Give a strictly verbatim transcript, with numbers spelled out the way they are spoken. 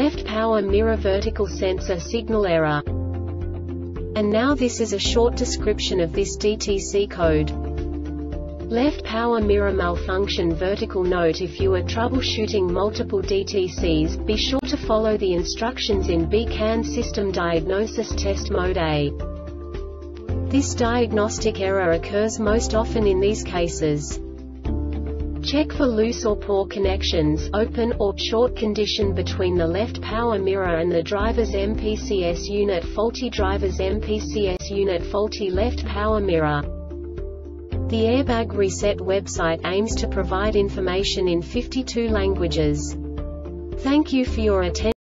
left power mirror vertical sensor signal error. And now this is a short description of this D T C code. Left power mirror malfunction vertical. Note: if you are troubleshooting multiple D T Cs, be sure to follow the instructions in B CAN system diagnosis test mode A. This diagnostic error occurs most often in these cases. Check for loose or poor connections, open or short condition between the left power mirror and the driver's M P C S unit. Faulty driver's M P C S unit. Faulty left power mirror. The Airbag Reset website aims to provide information in fifty-two languages. Thank you for your attention.